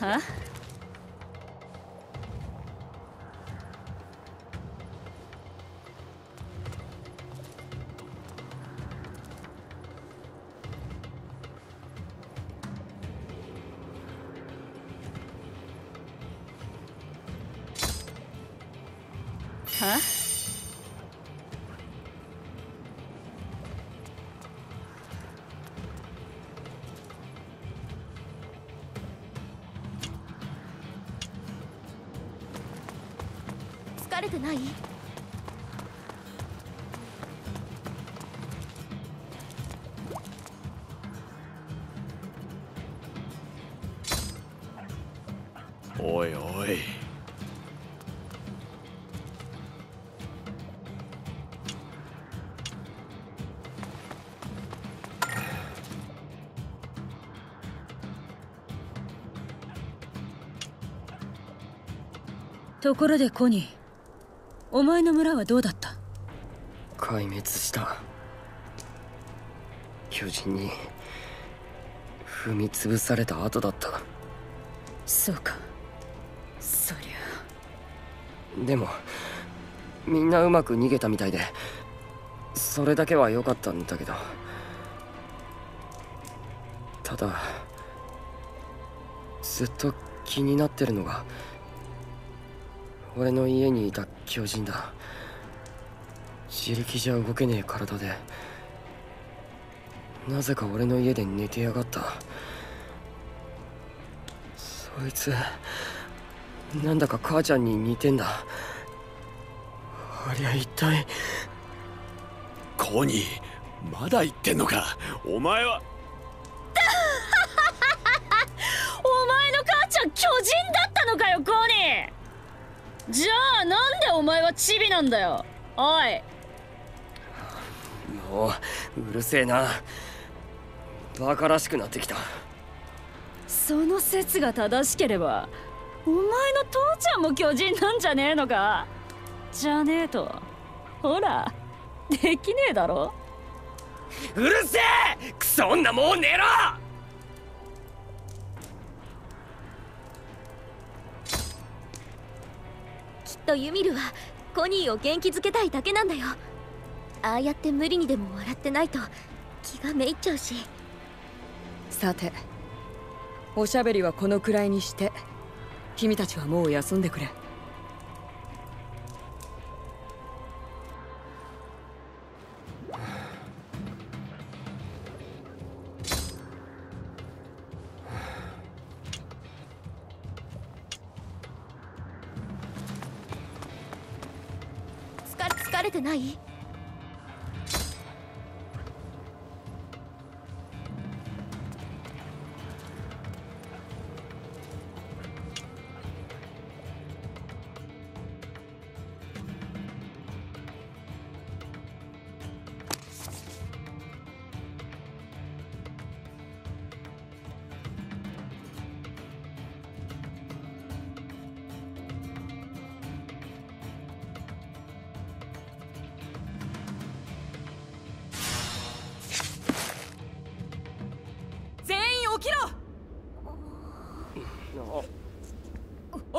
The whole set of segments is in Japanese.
Huh? Huh?ところでコニー、お前の村はどうだった？壊滅した。巨人に踏み潰された後だった。そうか、そりゃ。でもみんなうまく逃げたみたいで、それだけは良かったんだけど、ただずっと気になってるのが俺の家にいた巨人だ。自力じゃ動けねえ体で、なぜか俺の家で寝てやがった。そいつなんだか母ちゃんに似てんだ。ありゃ一体。コニー、まだ言ってんのかお前は。お前の母ちゃん巨人だったのかよコニー。じゃあなんでお前はチビなんだよ。おい、もううるせえな。バカらしくなってきた。その説が正しければお前の父ちゃんも巨人なんじゃねえのか。じゃねえとほらできねえだろ。うるせえクソ女、もう寝ろ。とユミルはコニーを元気づけたいだけなんだよ。ああやって無理にでも笑ってないと気がめいっちゃうし。さて、おしゃべりはこのくらいにして、君たちはもう休んでくれ。ない？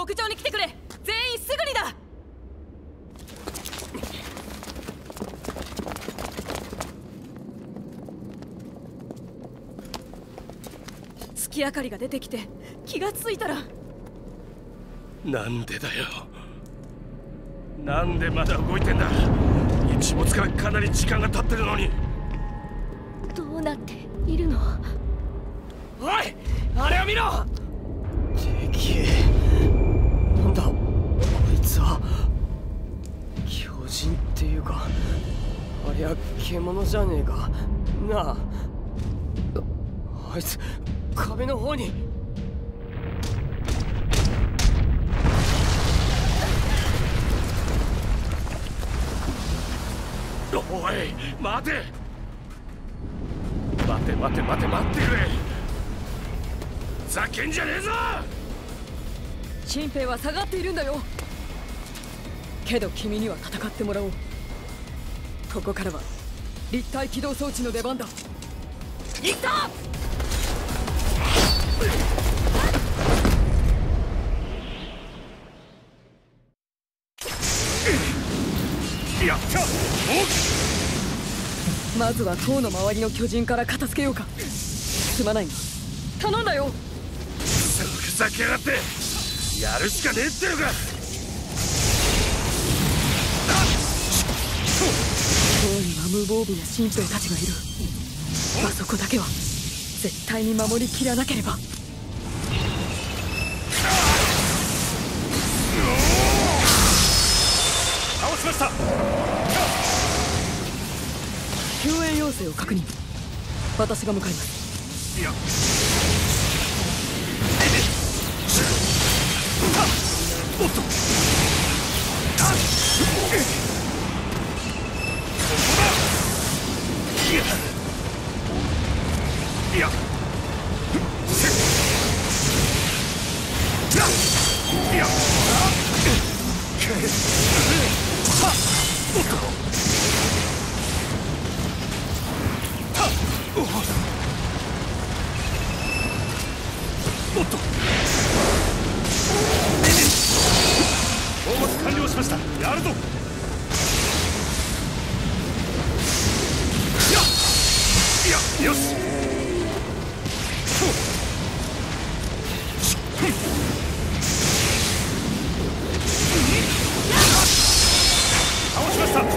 屋上に来てくれ。全員すぐにだ。月明かりが出てきて気がついたら。なんでだよ、なんでまだ動いてんだ。日没からかなり時間が経ってるのに。どうなっているの。おい、あれを見ろ。敵、巨人っていうか、ありゃ獣じゃねえかな。あ、あいつ壁の方に。おい待て待て待て待て待ってくれ。ふざけんじゃねえぞ。新兵は下がっているんだよ。けど君には戦ってもらおう。ここからは立体起動装置の出番だ。いった！まずは塔の周りの巨人から片付けようか。すまないが頼んだよ。ふざけやがって、やるしかねえってのか。塔には無防備な神兵たちがいる。あそこだけは絶対に守りきらなければ。倒しました。救援要請を確認。私が向かいます。いや、おっと、いや、おっと、討伐完了しました。やるぞ。いや、よし。倒しました。おっ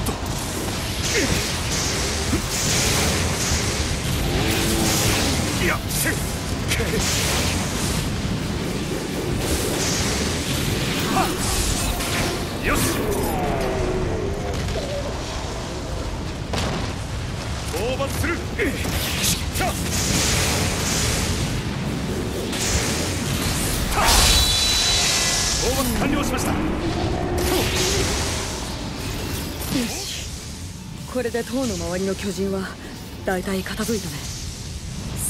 と、いや、せっよし。討伐する。討伐完了しました。よし、これで塔の周りの巨人は大体片付いたね。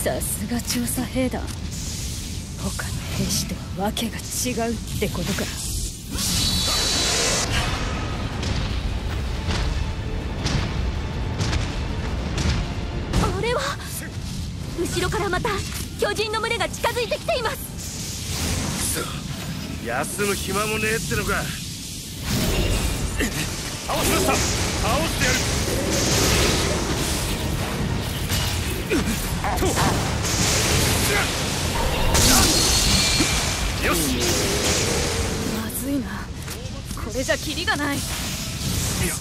さすが調査兵だ。他の兵士とは訳が違うってことか。後ろからまた巨人の群れが近づいてきています。くそ、休む暇もねえってのか。倒しました。倒してやる。よし。まずいな、これじゃキリがない。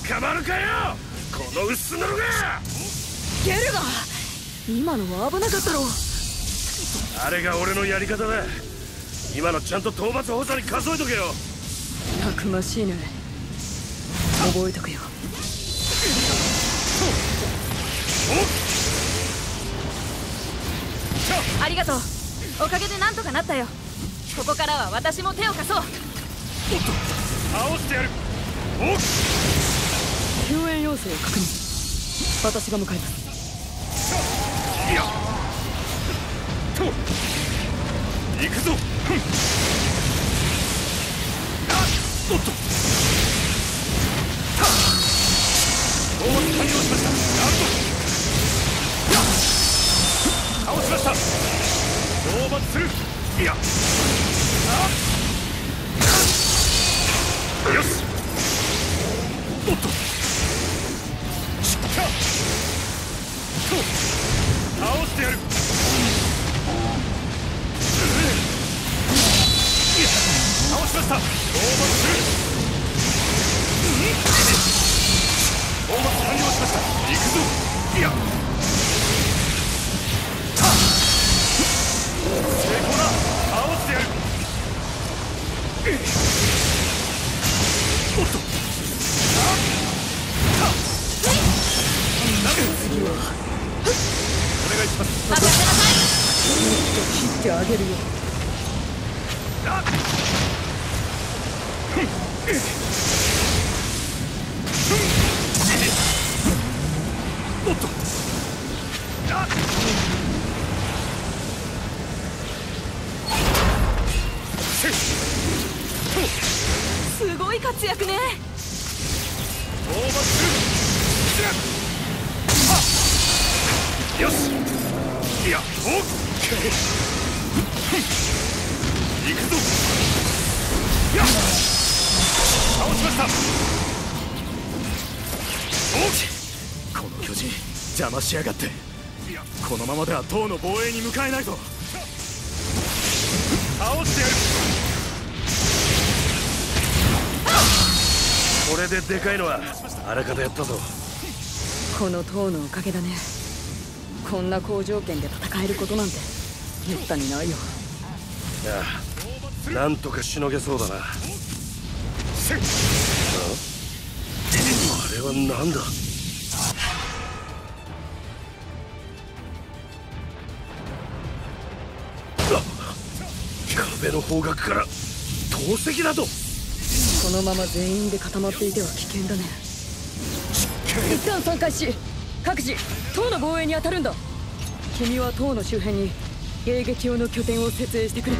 捕まるかよ、この薄なのが。ゲルガ、今のは危なかったろ。あれが俺のやり方だ。今のちゃんと討伐補佐に数えとけよ。たくましいね、覚えとくよ。ありがとう、おかげでなんとかなったよ。ここからは私も手を貸そう。おっと、倒してやる。救援要請を確認。私が向かいます。いや、と、行くぞ。おっと、討伐完了しました。倒しました。討伐する。いや、よし。おっと、倒してやる。倒しました。討伐する。討伐完了しました。行くぞ。いや、成功だ。倒してやる。おっと、次は任せなさい。もっと切ってあげるよ。おっと、すごい活躍ね。討伐する。よし。いや、おっ、行くぞ。いや、倒しました。おっ。巨人、邪魔しやがって。このままでは塔の防衛に向かえないぞ。倒してやる。これででかいのはあらかたやったぞ。この塔のおかげだね。こんな好条件で戦えることなんてめったにないよ。いや、なんとかしのげそうだな。あれはなんだ。壁の方角から投石だと。このまま全員で固まっていては危険だね。一旦散開し、各自塔の防衛に当たるんだ。君は塔の周辺に迎撃用の拠点を設営してくれ。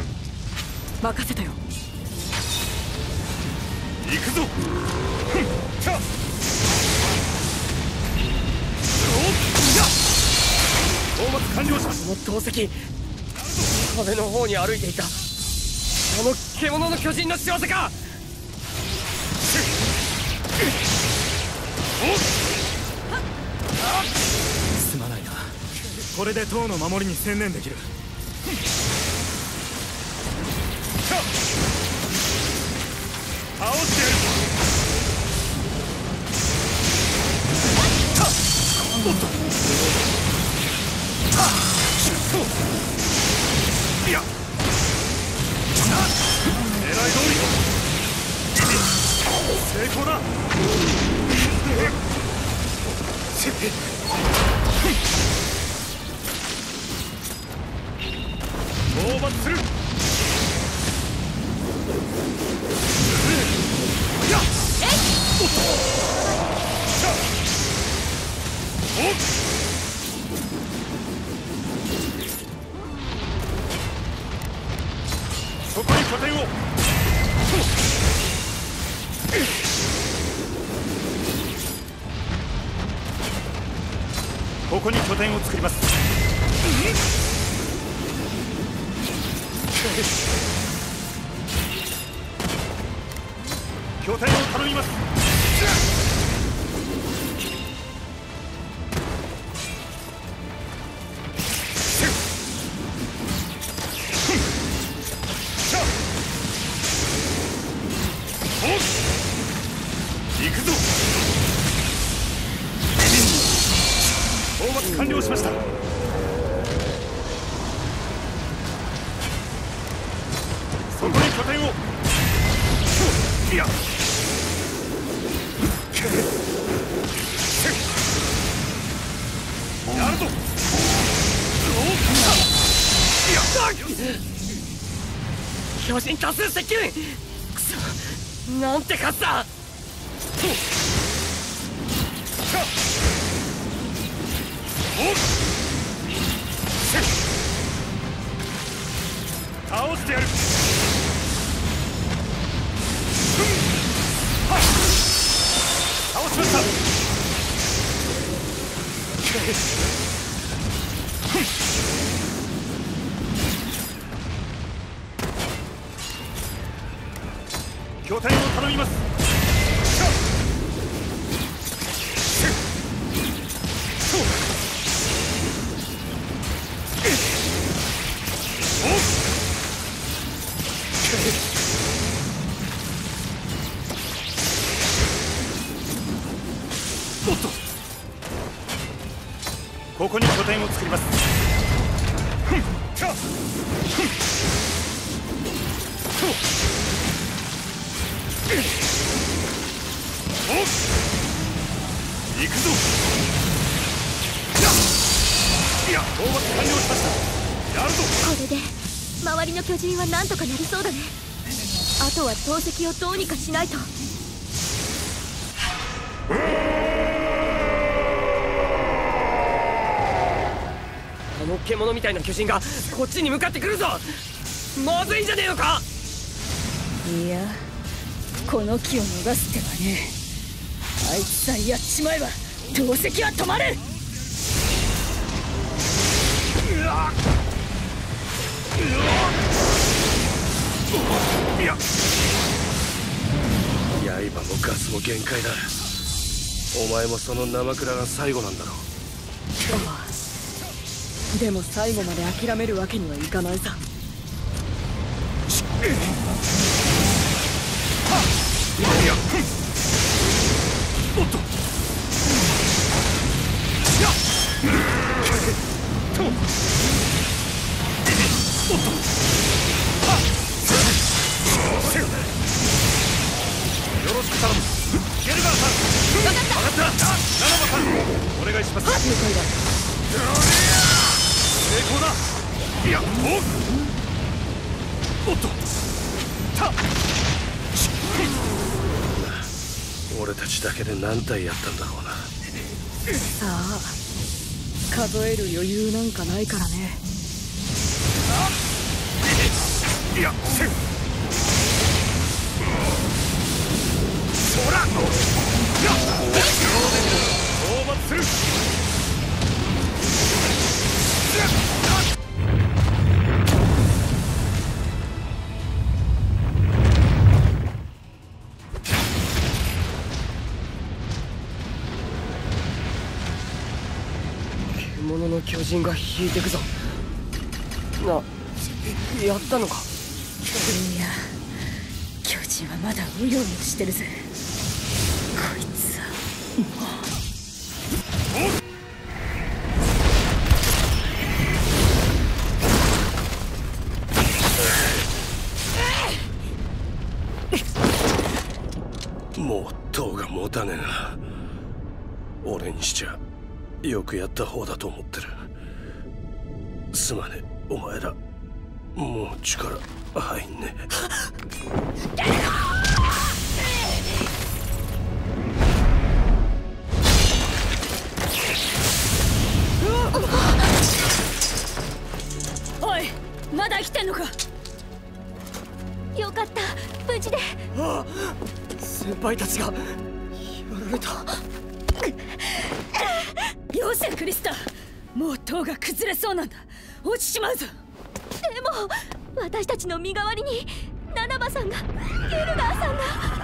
任せたよ。行くぞ。討伐完了者。その投石、壁の方に歩いていた。この獣の巨人の仕業か。すまないな。これで塔の守りに専念できる。倒してやる。おっと。いや。狙い通り。成功だ。討伐する。そこに拠点を。ここに拠点を作ります。拠点を頼みます。行くぞ。討伐完了しました。巨人多数接近。くそ、なんて勝った。倒してやる。倒しました。拠点を頼みます。おっと、ここに拠点を作ります。行くぞ。いや、討伐完了しました。やるぞ。これで周りの巨人はなんとかなりそうだね。あとは投石をどうにかしないと。あの獣みたいな巨人がこっちに向かってくるぞ。まずいんじゃねえのか。いや、この木を逃す手はね。あいつさえやっちまえば投石は止まる。うわっ、いや、刃もガスも限界だ。お前もその生倉が最後なんだろう。でも最後まで諦めるわけにはいかないさ。おっと。よろしく頼む。 ゲルガーさん、分かった。ナノマさん、お願いします。了解だ。成功だ。いや、おっと、た。俺たちだけで何体やったんだろうな。さあ、数える余裕なんかないからね。いや、セーフ。 獣の巨人が引いてくぞ。な、やったのか。いや、巨人はまだうようよしてるぜ。 もう塔が持たねえな。俺にしちゃよくやった方だと思ってる。すまねえ、お前らもう力入んねえ。 おい、まだ生きてんのか。よかった、無事で。ああ、先輩たちがやられた。よせクリスタ、もう塔が崩れそうなんだ。落ちちまうぞ。でも私たちの身代わりにナナバさんが、ゲルガーさんが。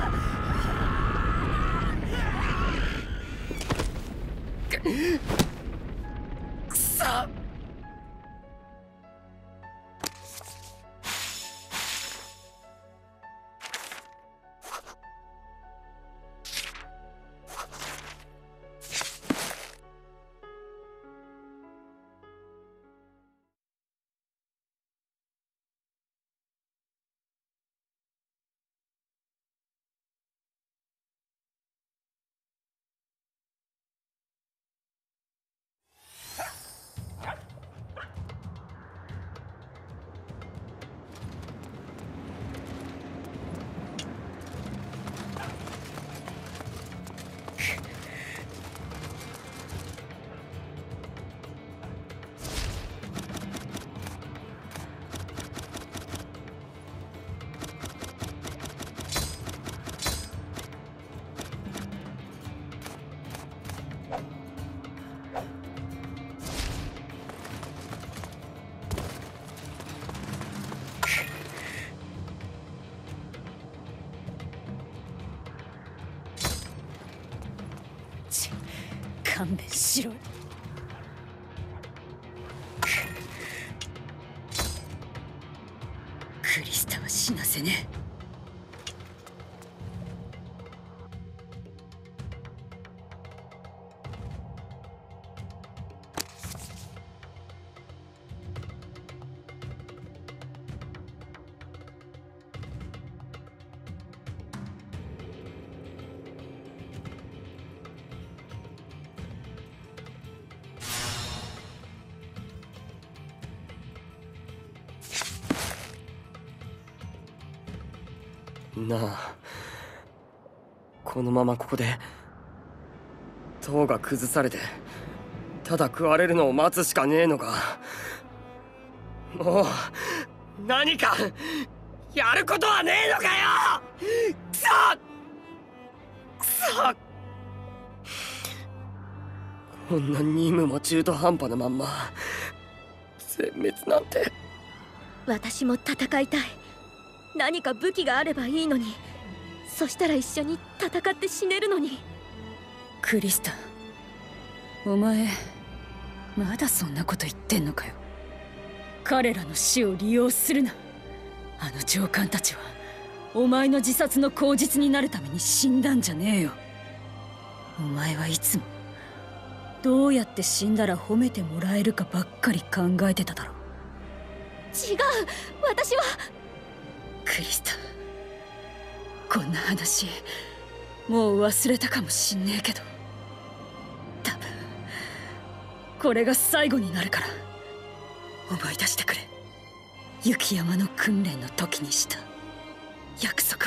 勘弁しろよ。クリスタは死なせねえ。 なあ、このままここで塔が崩されてただ食われるのを待つしかねえのか。もう何かやることはねえのかよ。くそくそ、こんな任務も中途半端なまんま全滅なんて。私も戦いたい。 何か武器があればいいのに。そしたら一緒に戦って死ねるのに。クリスタ、お前まだそんなこと言ってんのかよ。彼らの死を利用するな。あの上官たちはお前の自殺の口実になるために死んだんじゃねえよ。お前はいつもどうやって死んだら褒めてもらえるかばっかり考えてただろ。違う、私はクリスタ、こんな話もう忘れたかもしんねえけど、多分これが最後になるから思い出してくれ。雪山の訓練の時にした約束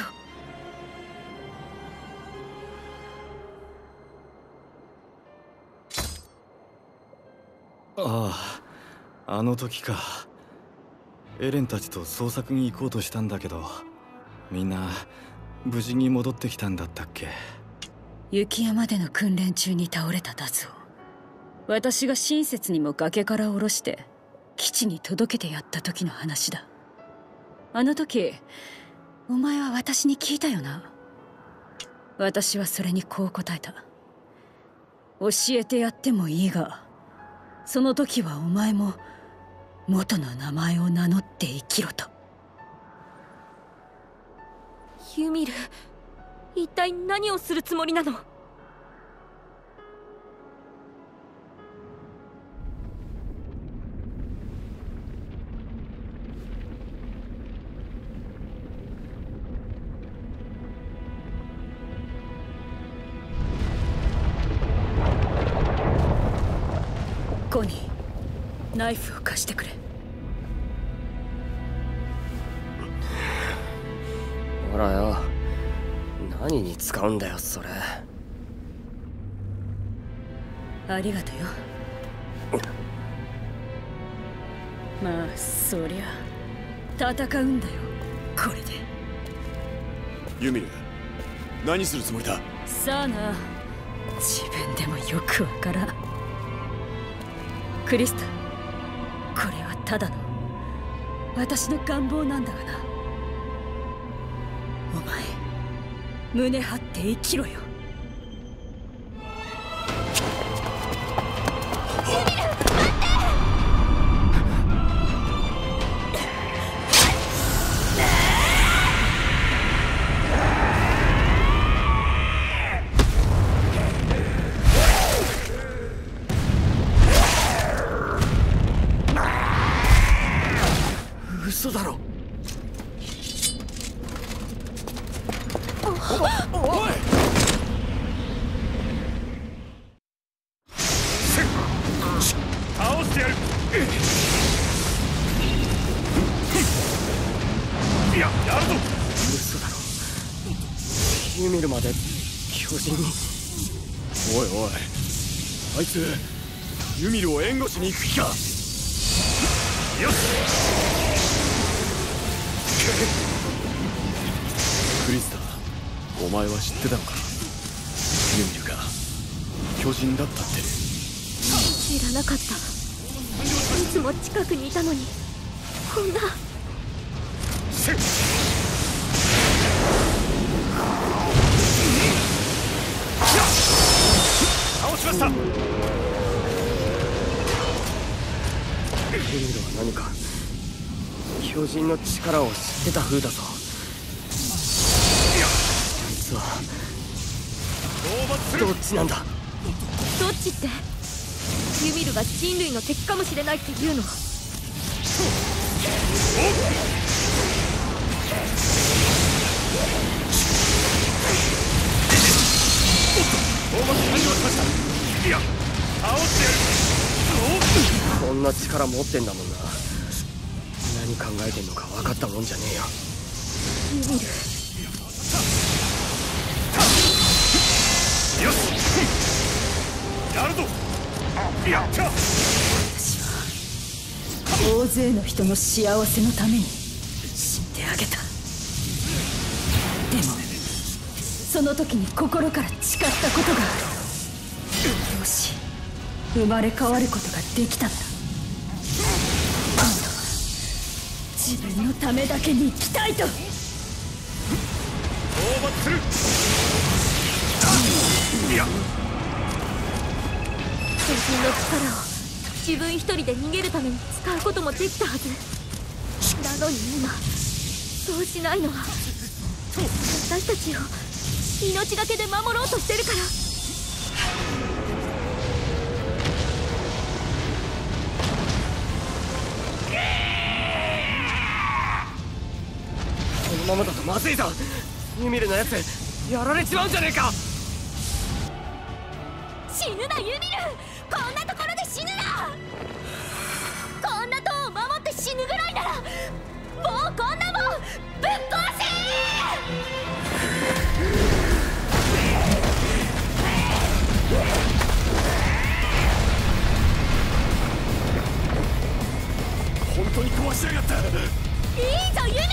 を。ああ、あの時か。エレンたちと捜索に行こうとしたんだけど、みんな無事に戻ってきたんだったっけ。雪山での訓練中に倒れたダズを私が親切にも崖から下ろして基地に届けてやった時の話だ。あの時お前は私に聞いたよな。私はそれにこう答えた。教えてやってもいいが、その時はお前も元の名前を名乗って生きろと。ユミル、一体何をするつもりなの？コニー、ナイフを貸してくれ。ほらよ、何に使うんだよそれ。ありがとよ。まあそりゃ戦うんだよこれで。ユミル、何するつもりだ？さあな、自分でもよくわからん。クリスタ、これはただの私の願望なんだがな。お前胸張って生きろよ。嘘だろ。おい、倒してやる。やるぞ。嘘だろ。ユミルまで巨人に。おい、あいつユミルを援護しに行く気か。よし、クリスタ、お前は知ってたのか。ユミルが巨人だったって。知らなかった。いつも近くにいたのにこんな。倒しました。ユミルは何か巨人の力を知ってた風だぞ。実はどっちなんだ。どっちってユミルが人類の敵かもしれないっていうの。こんな力持ってんだもんな。何考えてんのか分かったもんじゃねえよ。ユミル。よし、やるぞ。私は大勢の人の幸せのために死んであげた。でもその時に心から誓ったことがある。もし生まれ変わることができたなら、自分のためだけに生きたいと。討伐する。いや。身の力を自分一人で逃げるために使うこともできたはずなのに今そうしないのは私たちを命がけで守ろうとしてるから。このままだとまずいぞ。ユミルのやつやられちまうんじゃねえか。死ぬなユミル、こんなところで死ぬな。こんな塔を守って死ぬぐらいならもうこんなもんぶっ壊せ。本当に壊しやがった。いいぞユミル。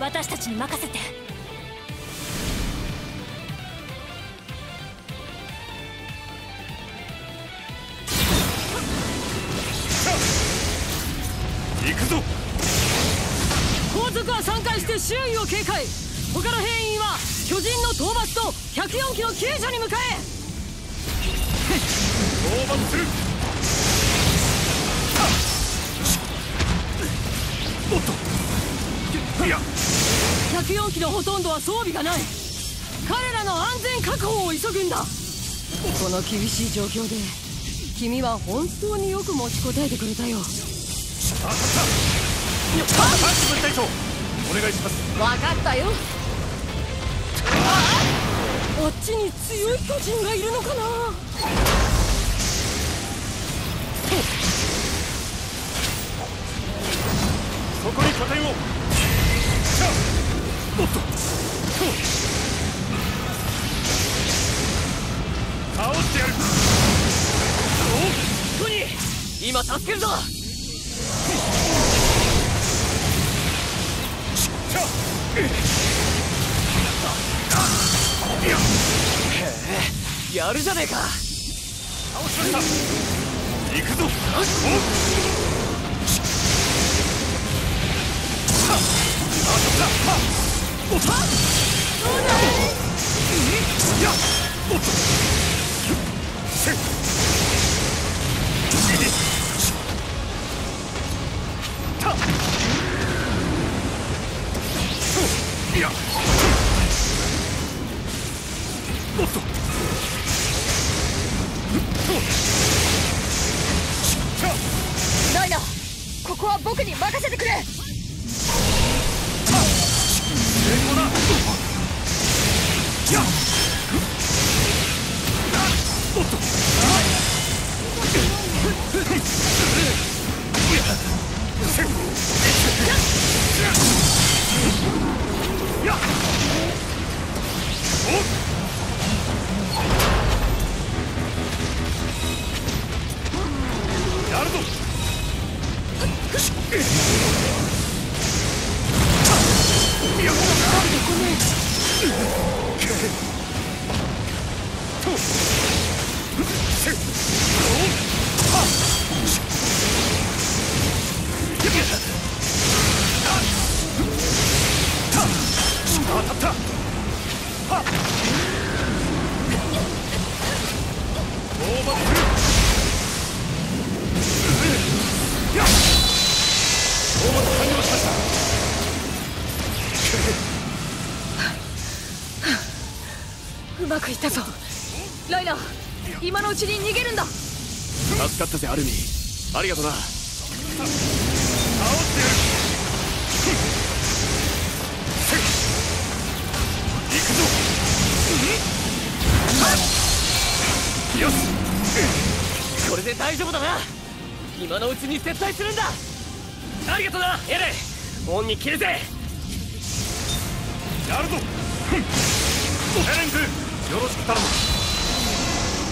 私たちに任せて。行くぞ。後続は散開して周囲を警戒。他の兵員は巨人の討伐と104機の救助に向かえ。討伐する。おっと、いや104機のほとんどは装備がない。彼らの安全確保を急ぐんだ。この厳しい状況で君は本当によく持ちこたえてくれたよ。当たった30分隊長、お願いします。分かったよ。あっちに強い巨人がいるのかな。そこに拠点を。おっと、倒してやる。トニー、今助けるぞ。へえ、やるじゃねえか。倒しました。行くぞ。おっ。おっと、ライナー、ここは僕に任せてくれ。うまくいったぞライナー、今のうちに逃げるんだ。助かったぜアルミ、ありがとな。倒してやる。行くぞ。よし、これで大丈夫だな。今のうちに撤退するんだ。ありがとなエレン、恩に着るぜ。やるぞエレン君、よろしく頼む。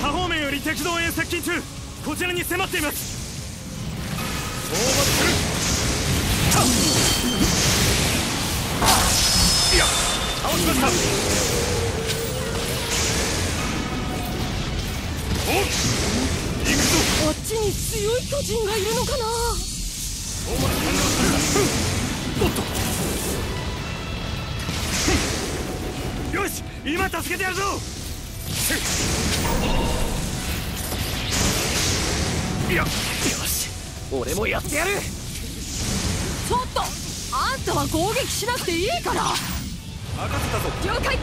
多方面より敵動へ接近中、こちらに迫っています。討伐する。いや、倒しました。おっ、行くぞ。あっちに強い巨人がいるのかな。お前反応する。おっと。よし、今助けてやるぞ。いや、よし、俺もやってやる。ちょっと、あんたは攻撃しなくていいから。任せたぞ。了解。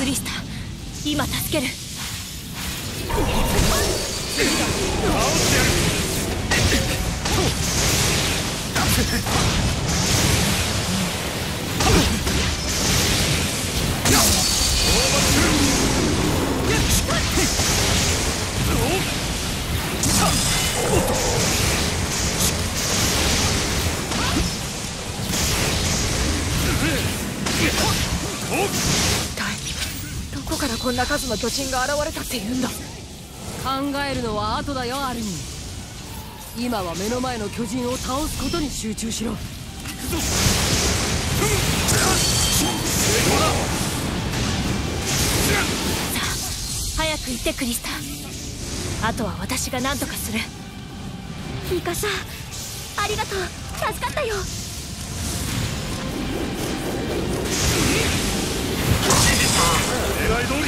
クリスタ、今助ける。倒してやる。どこからこんな数の巨人が現れたって言うんだ。考えるのは後だよアルミ。今は目の前の巨人を倒すことに集中しろ。行くぞ。さあ早く行ってクリスタ、あとは私が何とかする。ミカサ、ありがとう、助かったよ。狙い通り。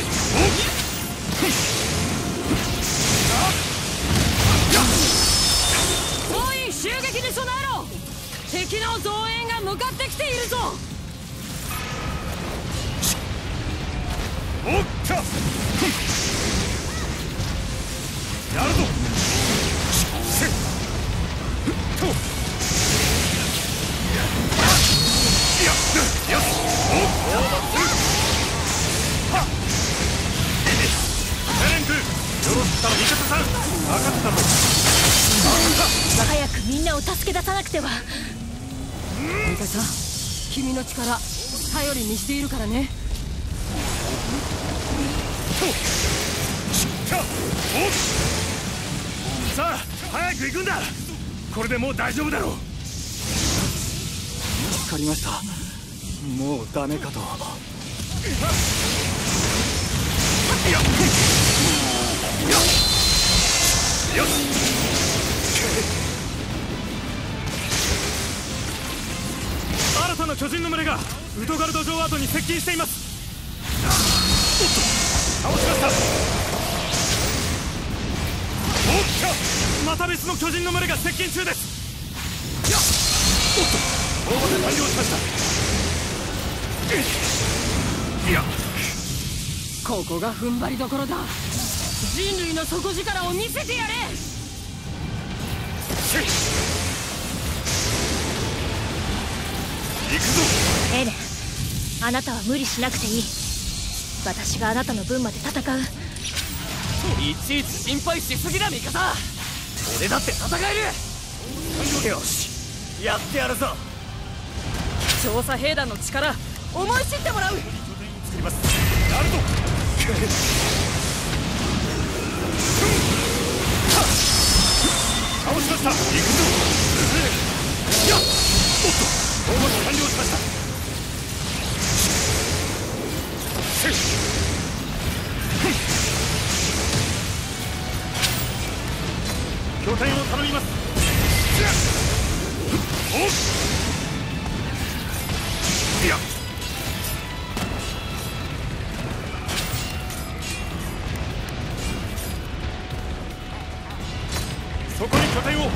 おい、襲撃に備えろ。敵の増援が向かってきているぞ。おっかやるぞ。早くみんなを助け出さなくては。ミカサ、君の力頼りにしているからね。さあ早く行くんだ。これでもう大丈夫だろう。分かりました。もうダメかと。いやよし。新たな巨人の群れがウトガルド城跡に接近しています。おっと、倒しました。おっか、また別の巨人の群れが接近中です。やっ、おっと、大場で対応しました。いや、ここが踏ん張りどころだ。人類の底力を見せてやれ。行くぞエレン、あなたは無理しなくていい。私があなたの分まで戦う。いちいち心配しすぎだミカサ、俺だって戦える。よし、やってやるぞ。調査兵団の力思い知ってもらう。作ります。なるぞ。倒しました。行くぞ。やっ、おっと、攻撃完了しました。拠点を頼みます。おっ、いや、そこに拠点を。おっ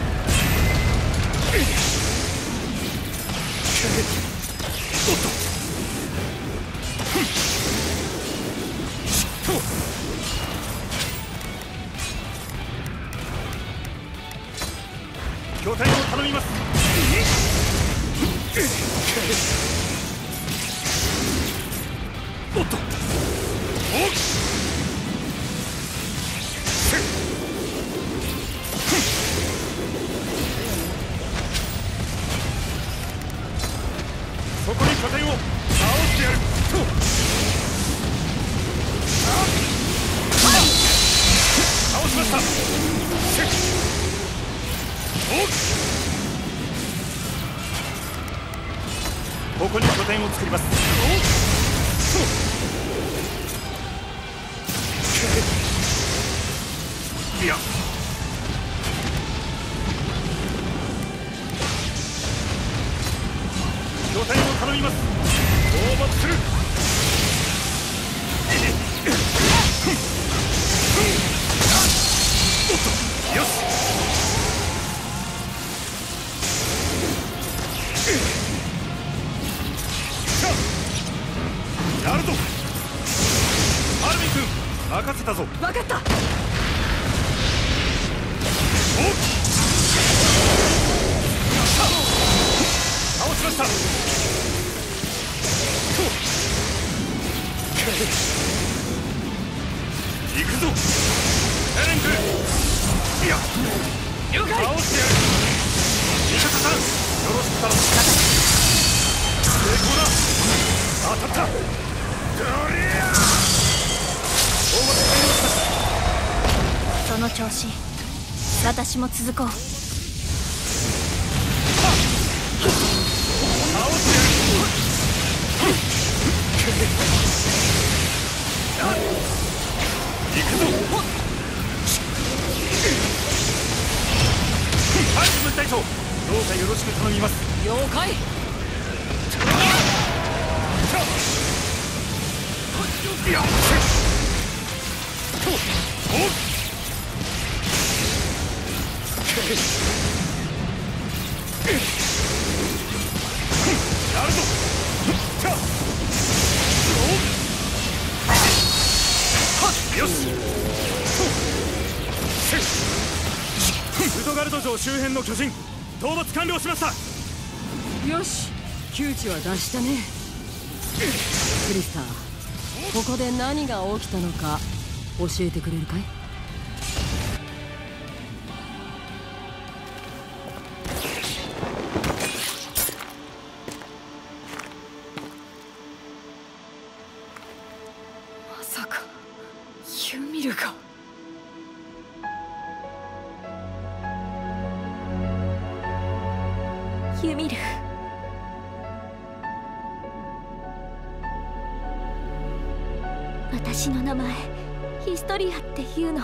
と。私も続こう。 周辺の巨人、討伐完了しました。よし、窮地は脱したね。クリスタ、ここで何が起きたのか教えてくれるかい？まさか、ユミルが。 Ymir. Watashi no namae Historiaっていうの。